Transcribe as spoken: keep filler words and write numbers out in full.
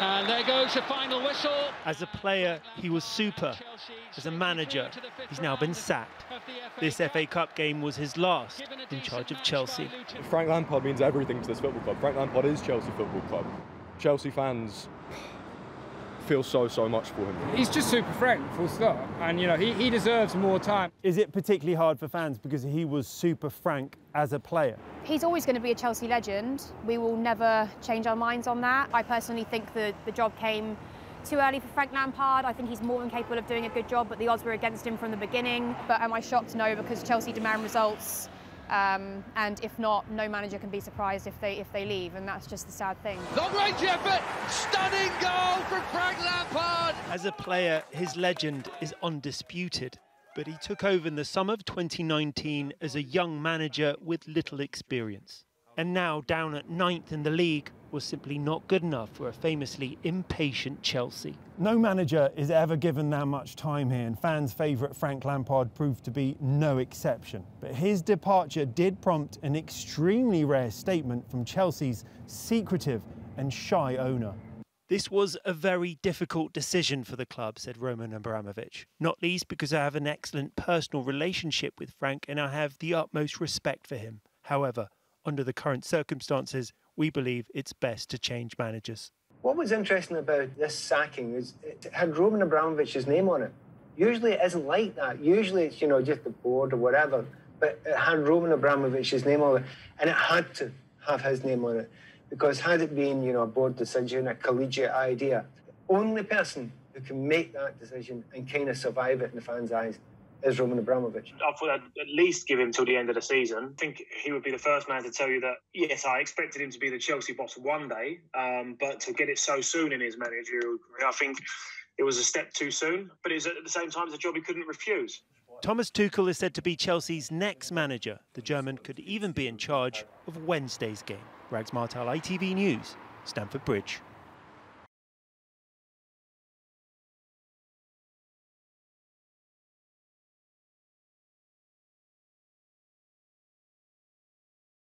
And there goes the final whistle. As a player, he was super. As a manager, he's now been sacked. This F A Cup game was his last in charge of Chelsea. Frank Lampard means everything to this football club. Frank Lampard is Chelsea Football Club. Chelsea fans feel so, so much for him. He's just super Frank, full stop. And, you know, he, he deserves more time. Is it particularly hard for fans because he was super Frank as a player? He's always going to be a Chelsea legend. We will never change our minds on that. I personally think that the job came too early for Frank Lampard. I think he's more than capable of doing a good job, but the odds were against him from the beginning. But am I shocked? No, because Chelsea demand results. Um, and if not, no manager can be surprised if they if they leave, and that's just the sad thing. Long-range effort, stunning goal from Frank Lampard. As a player, his legend is undisputed, but he took over in the summer of twenty nineteen as a young manager with little experience, and now down at ninth in the league was simply not good enough for a famously impatient Chelsea. No manager is ever given that much time here, and fans' favourite Frank Lampard proved to be no exception. But his departure did prompt an extremely rare statement from Chelsea's secretive and shy owner. This was a very difficult decision for the club, said Roman Abramovich, not least because I have an excellent personal relationship with Frank and I have the utmost respect for him. However, under the current circumstances, we believe it's best to change managers. What was interesting about this sacking is it had Roman Abramovich's name on it. Usually it isn't like that. Usually it's, you know, just the board or whatever. But it had Roman Abramovich's name on it, and it had to have his name on it. Because had it been, you know, a board decision, a collegiate idea, the only person who can make that decision and kind of survive it in the fans' eyes is Roman Abramovich. I thought I'd at least give him till the end of the season. I think he would be the first man to tell you that, yes, I expected him to be the Chelsea boss one day, um, but to get it so soon in his managerial career, I think it was a step too soon, but it was at the same time a job he couldn't refuse. Thomas Tuchel is said to be Chelsea's next manager. The German could even be in charge of Wednesday's game. Rags Martel, I T V News, Stamford Bridge.